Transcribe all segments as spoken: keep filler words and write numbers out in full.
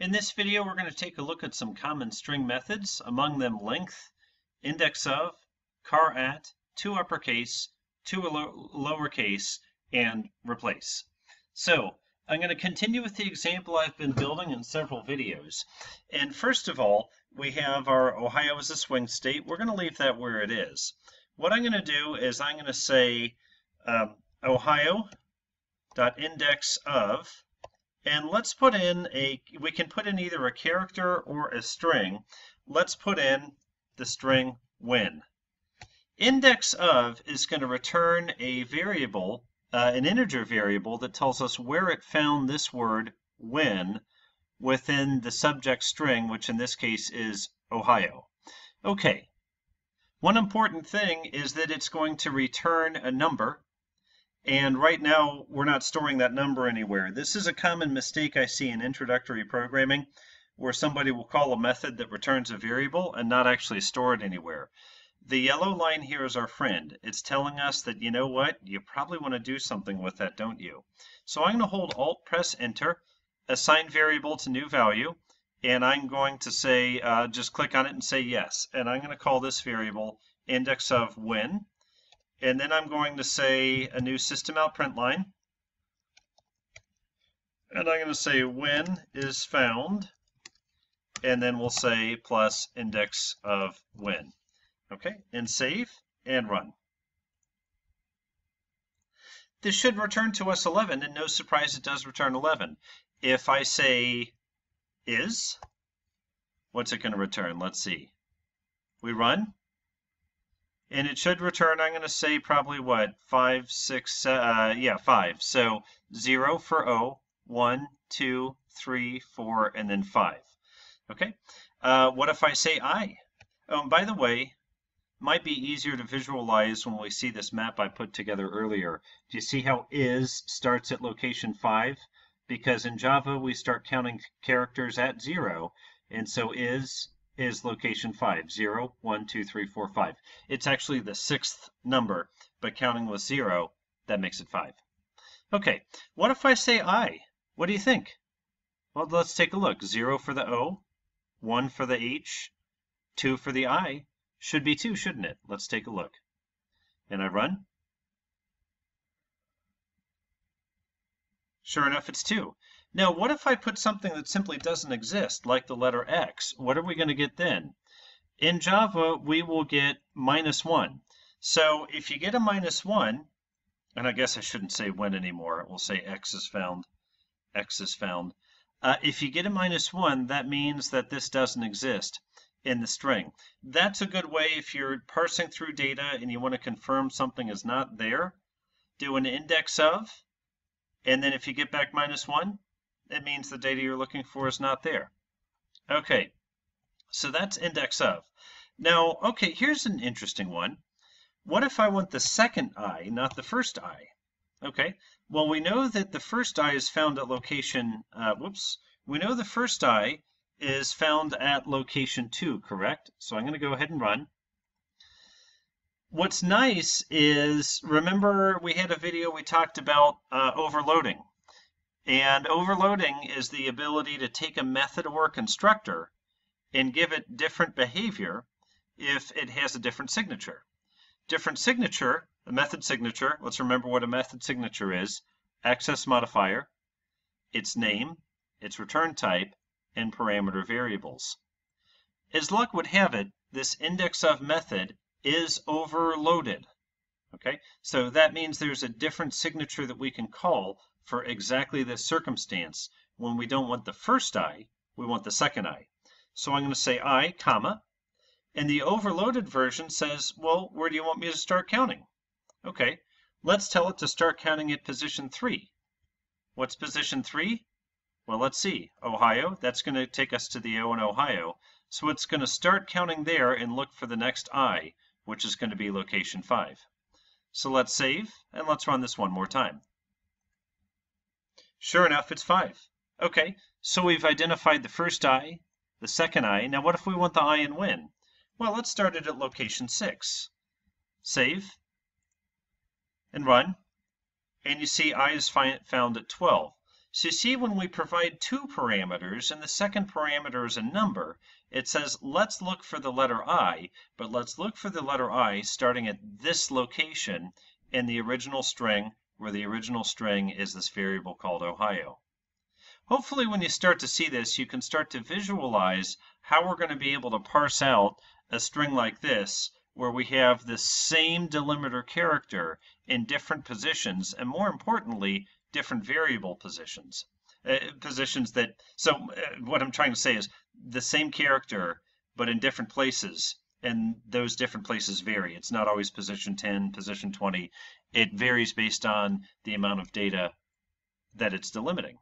In this video, we're going to take a look at some common string methods, among them length, index of, char at, to uppercase, to lowercase, and replace. So I'm going to continue with the example I've been building in several videos. And first of all, we have our Ohio is a swing state. We're going to leave that where it is. What I'm going to do is I'm going to say um, Ohio.index of, and let's put in a, we can put in either a character or a string. Let's put in the string when. Index of is going to return a variable, uh, an integer variable that tells us where it found this word when within the subject string, which in this case is Ohio. Okay. One important thing is that it's going to return a number, and right now we're not storing that number anywhere. This is a common mistake I see in introductory programming, where somebody will call a method that returns a variable and not actually store it anywhere. The yellow line here is our friend. It's telling us that, you know what, you probably want to do something with that, don't you? So I'm going to hold Alt, press Enter, assign variable to new value, and I'm going to say, uh, just click on it and say yes. And I'm going to call this variable index of when. And then I'm going to say a new system out print line. And I'm going to say when is found. And then we'll say plus index of when. Okay, and save and run. This should return to us eleven, and no surprise, it does return eleven. If I say is, what's it going to return? Let's see. We run, and it should return, I'm going to say probably what, five, six, uh, yeah, five. So zero for O, one, two, three, four, and then five. Okay, uh, what if I say I? Oh, and by the way, might be easier to visualize when we see this map I put together earlier. Do you see how is starts at location five? Because in Java, we start counting characters at zero, and so is is location five, zero, one, two, three, four, five. It's actually the sixth number, but counting with zero, that makes it five. Okay, what if I say I? What do you think? Well, let's take a look. Zero for the O, one for the H, two for the I. Should be two, shouldn't it? Let's take a look. And I run. Sure enough, it's two. Now, what if I put something that simply doesn't exist, like the letter X? What are we going to get then? In Java, we will get minus one. So if you get a minus one, and I guess I shouldn't say when anymore. We'll say X is found. X is found. Uh, if you get a minus one, that means that this doesn't exist in the string. That's a good way if you're parsing through data and you want to confirm something is not there. Do an index of. And then if you get back minus one, it means the data you're looking for is not there. Okay, so that's index of. Now, okay, here's an interesting one. What if I want the second I, not the first I? Okay, well, we know that the first I is found at location, uh, whoops, we know the first I is found at location two, correct? So I'm going to go ahead and run. What's nice is, remember we had a video we talked about uh, overloading. And overloading is the ability to take a method or a constructor and give it different behavior if it has a different signature. Different signature, the method signature, let's remember what a method signature is, access modifier, its name, its return type, and parameter variables. As luck would have it, this index of method is overloaded. Okay, so that means there's a different signature that we can call for exactly this circumstance. When we don't want the first I, we want the second I. So I'm going to say I, comma, and the overloaded version says, well, where do you want me to start counting? Okay, let's tell it to start counting at position three. What's position three? Well, let's see, Ohio, that's going to take us to the O in Ohio. So it's going to start counting there and look for the next I, which is going to be location five. So let's save, and let's run this one more time. Sure enough, it's five. Okay, so we've identified the first I, the second I. Now what if we want the I in when? Well, let's start it at location six. Save, and run. And you see I is found at twelve. So you see, when we provide two parameters and the second parameter is a number, it says let's look for the letter I, but let's look for the letter I starting at this location in the original string, where the original string is this variable called Ohio. Hopefully when you start to see this, you can start to visualize how we're going to be able to parse out a string like this, where we have the same delimiter character in different positions, and more importantly, different variable positions, uh, positions that, so uh, what I'm trying to say is the same character, but in different places, and those different places vary. It's not always position ten, position twenty. It varies based on the amount of data that it's delimiting.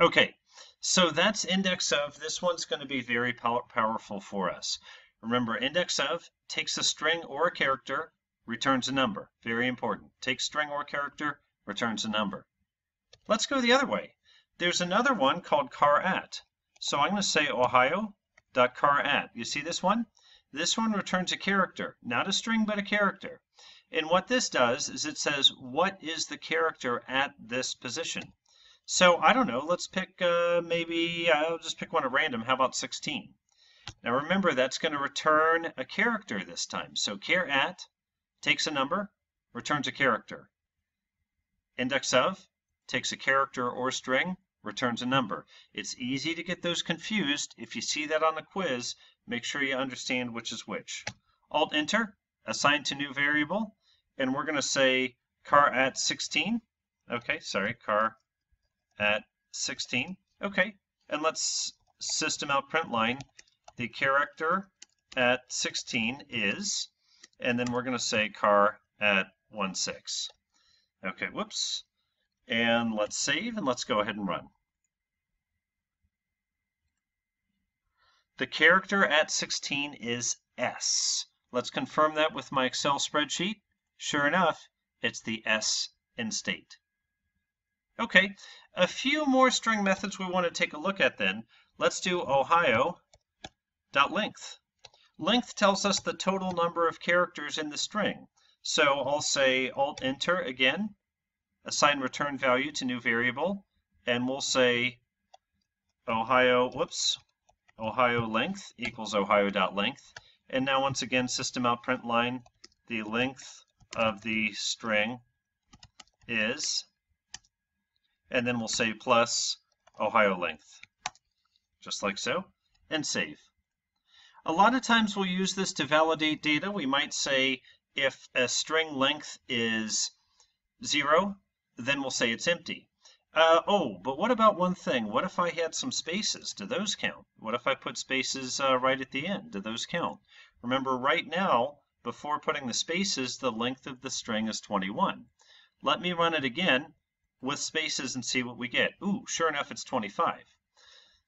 Okay, so that's index of. This one's going to be very pow powerful for us. Remember, index of takes a string or a character, returns a number. Very important. Takes string or character, returns a number. Let's go the other way. There's another one called car at. So I'm going to say Ohio.car at. You see this one? This one returns a character, not a string, but a character. And what this does is it says, what is the character at this position? So I don't know. Let's pick uh, maybe, I'll just pick one at random. How about sixteen? Now remember, that's going to return a character this time. So car at takes a number, returns a character. Index of takes a character or string, returns a number. It's easy to get those confused. If you see that on the quiz, make sure you understand which is which. Alt Enter, assign to new variable, and we're going to say car at sixteen. Okay, sorry, car at sixteen. Okay, and let's system out print line. The character at sixteen is, and then we're going to say car at one six. Okay, whoops. And let's save, and let's go ahead and run. The character at sixteen is S. Let's confirm that with my Excel spreadsheet. Sure enough, it's the S in state. Okay, a few more string methods we want to take a look at then. Let's do Ohio.length. Length tells us the total number of characters in the string. So I'll say Alt Enter again, assign return value to new variable, and we'll say Ohio, whoops, Ohio length equals Ohio.length. And now once again, system out print line, the length of the string is, and then we'll say plus Ohio length, just like so, and save. A lot of times we'll use this to validate data. We might say, if a string length is zero, then we'll say it's empty. Uh, oh, but what about one thing? What if I had some spaces? Do those count? What if I put spaces uh, right at the end? Do those count? Remember, right now, before putting the spaces, the length of the string is twenty-one. Let me run it again with spaces and see what we get. Ooh, sure enough, it's twenty-five.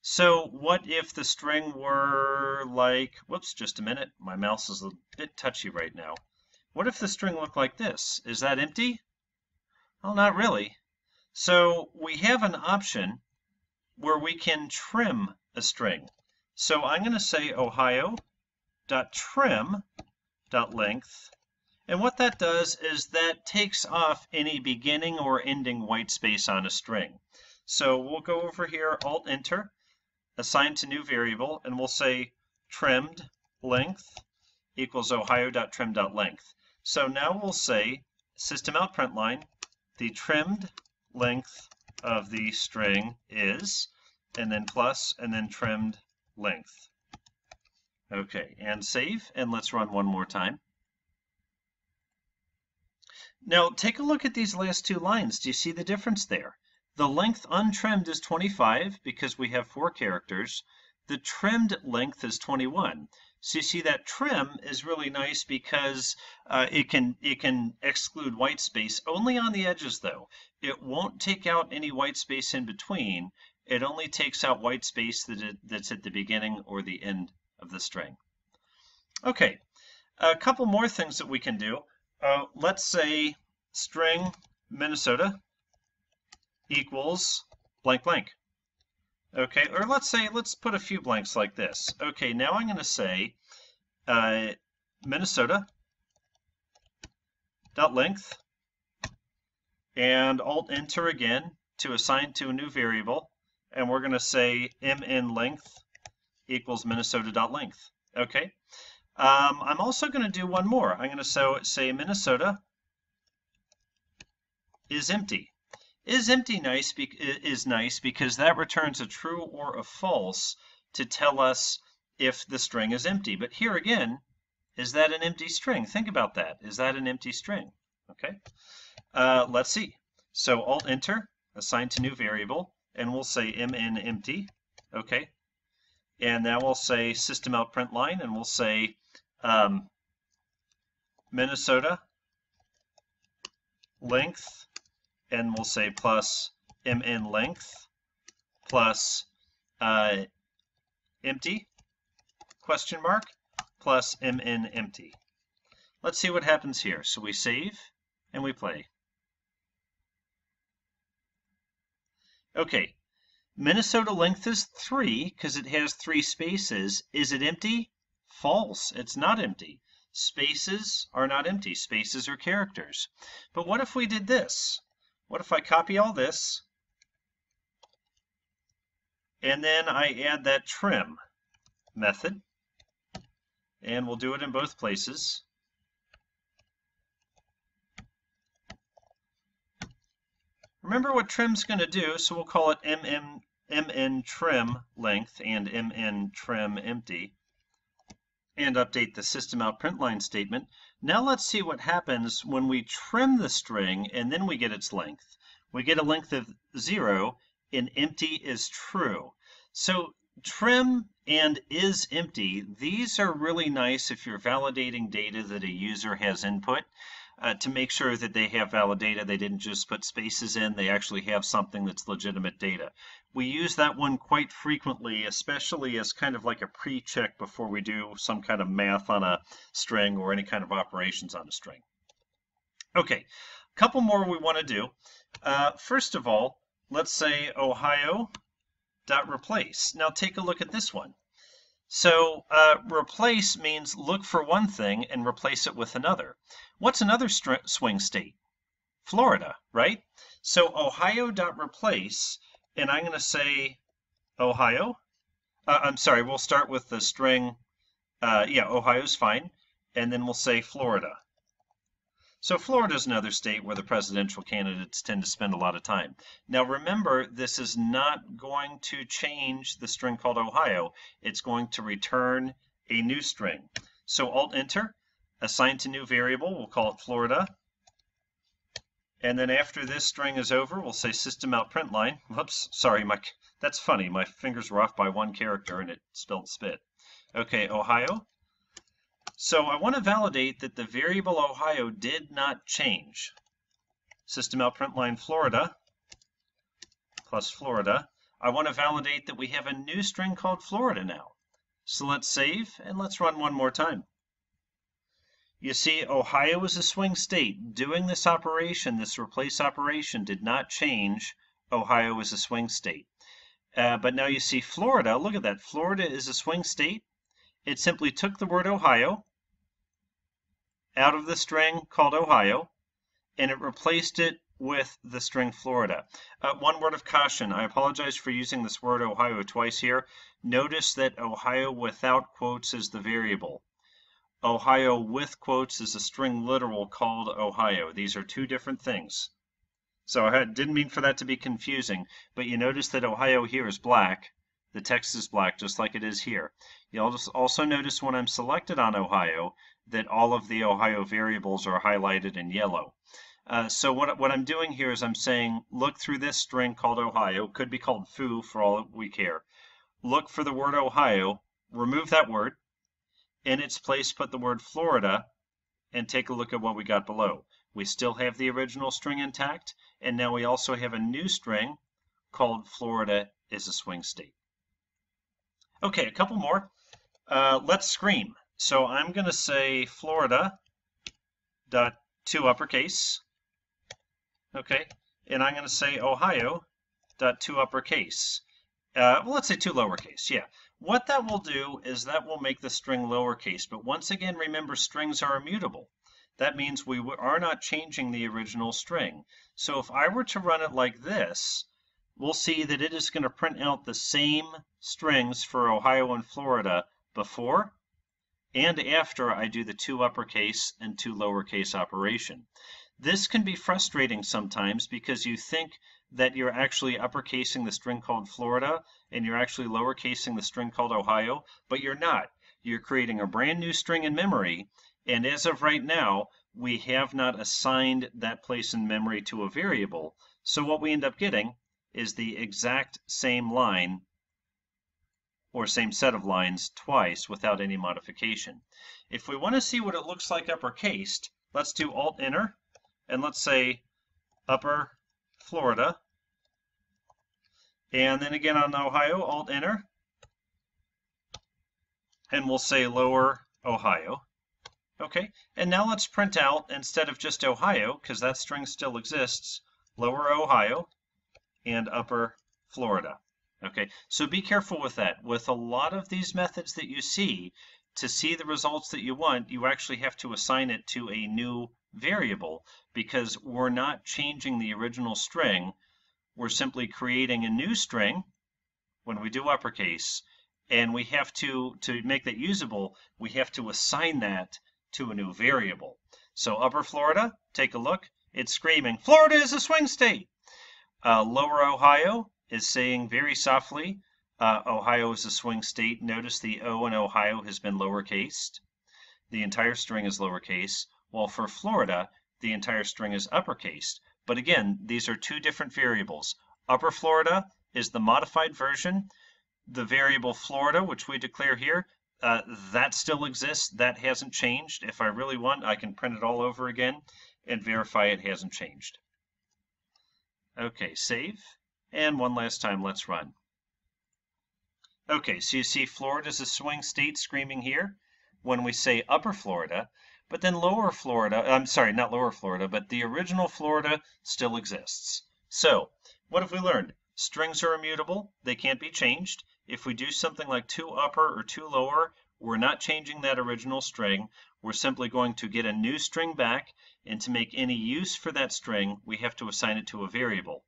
So what if the string were like, whoops, just a minute. My mouse is a bit touchy right now. What if the string looked like this? Is that empty? Well, not really. So we have an option where we can trim a string. So I'm going to say Ohio.trim.length. And what that does is that takes off any beginning or ending white space on a string. So we'll go over here, Alt Enter, assign to new variable, and we'll say trimmed length equals Ohio.trim.length. So now we'll say system out print line, the trimmed length of the string is, and then plus, and then trimmed length. Okay, and save, and let's run one more time. Now take a look at these last two lines. Do you see the difference there? The length untrimmed is twenty-five because we have four characters. The trimmed length is twenty-one. So you see that trim is really nice because uh, it can it can exclude white space only on the edges though. It won't take out any white space in between. It only takes out white space that it, that's at the beginning or the end of the string. Okay, a couple more things that we can do. Uh, let's say string Minnesota equals blank blank. Okay, or let's say, let's put a few blanks like this. Okay, now I'm going to say uh, Minnesota.length and Alt Enter again, to assign to a new variable, and we're going to say mn length equals Minnesota.length. Okay. Um, I'm also going to do one more. I'm going to so, say Minnesota is empty. Is empty nice be is nice because that returns a true or a false to tell us if the string is empty. But here again, is that an empty string? Think about that. Is that an empty string? Okay. Uh, let's see. So Alt Enter, assign to new variable, and we'll say mn empty. Okay. And now we'll say system out print line, and we'll say um, Minnesota length, and we'll say plus mn length plus uh, empty question mark plus mn empty. Let's see what happens here. So we save and we play. Okay. Minnesota length is three because it has three spaces. Is it empty? False. It's not empty. Spaces are not empty. Spaces are characters. But what if we did this? What if I copy all this and then I add that trim method, and we'll do it in both places. Remember what trim's going to do, so we'll call it mm mn trim length and mn trim empty, and update the system out print line statement. Now let's see what happens when we trim the string and then we get its length. We get a length of zero and empty is true. So trim and is empty, these are really nice if you're validating data that a user has input. Uh, to make sure that they have valid data, they didn't just put spaces in, they actually have something that's legitimate data. We use that one quite frequently, especially as kind of like a pre-check before we do some kind of math on a string or any kind of operations on a string. Okay, a couple more we want to do. Uh, first of all, let's say Ohio.replace. Now take a look at this one. So uh, replace means look for one thing and replace it with another. What's another swing state? Florida, right? So Ohio.replace, and I'm going to say Ohio. Uh, I'm sorry, we'll start with the string. Uh, yeah, Ohio's fine. And then we'll say Florida. So Florida's another state where the presidential candidates tend to spend a lot of time. Now remember, this is not going to change the string called Ohio. It's going to return a new string. So Alt Enter, assign to new variable, we'll call it Florida. And then after this string is over, we'll say system out print line. Whoops, sorry, my, that's funny. My fingers were off by one character and it spelled spit. Okay, Ohio. So I want to validate that the variable Ohio did not change. System out print line Florida plus Florida. I want to validate that we have a new string called Florida now. So let's save and let's run one more time. You see, Ohio is a swing state. Doing this operation, this replace operation, did not change Ohio as a swing state. Uh, but now you see Florida, look at that. Florida is a swing state. It simply took the word Ohio out of the string called Ohio, and it replaced it with the string Florida. Uh, one word of caution, I apologize for using this word Ohio twice here. Notice that Ohio without quotes is the variable. Ohio with quotes is a string literal called Ohio. These are two different things. So I didn't mean for that to be confusing, but you notice that Ohio here is black. The text is black, just like it is here. You'll also notice when I'm selected on Ohio that all of the Ohio variables are highlighted in yellow. Uh, so what, what I'm doing here is I'm saying, look through this string called Ohio, could be called foo for all we care. Look for the word Ohio, remove that word, in its place put the word Florida, and take a look at what we got below. We still have the original string intact, and now we also have a new string called Florida is a swing state. Okay, a couple more. Uh, let's scream. So I'm going to say Florida dot to uppercase. Okay, and I'm going to say Ohio dot to uppercase. Uh, well, let's say two lowercase. Yeah. What that will do is that will make the string lowercase. But once again, remember strings are immutable. that means we are not changing the original string. So if I were to run it like this, we'll see that it is going to print out the same strings for Ohio and Florida before and after I do the two uppercase and two lowercase operation. This can be frustrating sometimes because you think that you're actually uppercasing the string called Florida and you're actually lowercasing the string called Ohio, but you're not. You're creating a brand new string in memory, and as of right now, we have not assigned that place in memory to a variable. So what we end up getting is the exact same line or same set of lines twice without any modification. If we want to see what it looks like uppercased, let's do Alt-Enter, and let's say Upper Florida. And then again on Ohio, Alt-Enter, and we'll say Lower Ohio. Okay, and now let's print out, instead of just Ohio, because that string still exists, Lower Ohio and Upper Florida. Okay, so be careful with that. With a lot of these methods that you see, to see the results that you want, you actually have to assign it to a new variable because we're not changing the original string. We're simply creating a new string when we do uppercase, and we have to, to make that usable, we have to assign that to a new variable. So Upper Florida, take a look, it's screaming, Florida is a swing state! Uh, Lower Ohio is saying very softly, uh, Ohio is a swing state. Notice the O in Ohio has been lowercased. The entire string is lowercase, while for Florida, the entire string is uppercased. But again, these are two different variables. Upper Florida is the modified version. The variable Florida, which we declare here, uh, that still exists. That hasn't changed. If I really want, I can print it all over again and verify it hasn't changed. Okay, save, and one last time, let's run. Okay, so you see Florida's a swing state screaming here when we say Upper Florida, but then Lower Florida, I'm sorry, not Lower Florida, but the original Florida still exists. So, what have we learned? Strings are immutable, they can't be changed. If we do something like two upper or two lower, we're not changing that original string. We're simply going to get a new string back, and to make any use for that string, we have to assign it to a variable.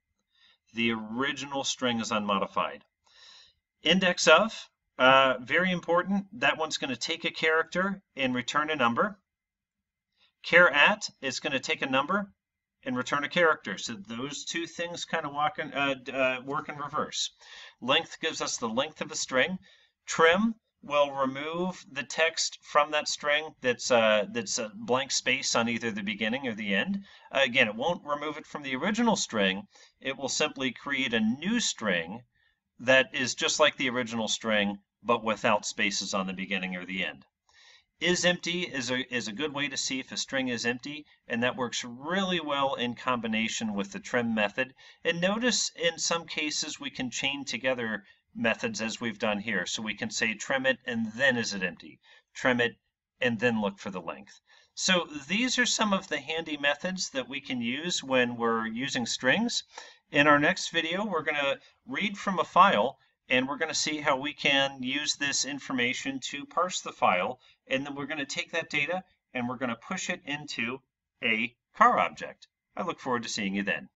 The original string is unmodified. Index of, uh, very important. That one's going to take a character and return a number. Char at is going to take a number and return a character. So those two things kind of walk in, uh, uh, work in reverse. Length gives us the length of a string. Trim will remove the text from that string that's, uh, that's a blank space on either the beginning or the end. Uh, again, it won't remove it from the original string. It will simply create a new string that is just like the original string, but without spaces on the beginning or the end. Is empty is a, is a good way to see if a string is empty, and that works really well in combination with the trim method. And notice in some cases we can chain together methods as we've done here. So we can say trim it and then is it empty, trim it and then look for the length. So these are some of the handy methods that we can use when we're using strings. In our next video, we're going to read from a file, and we're going to see how we can use this information to parse the file, and then we're going to take that data and we're going to push it into a car object. I look forward to seeing you then.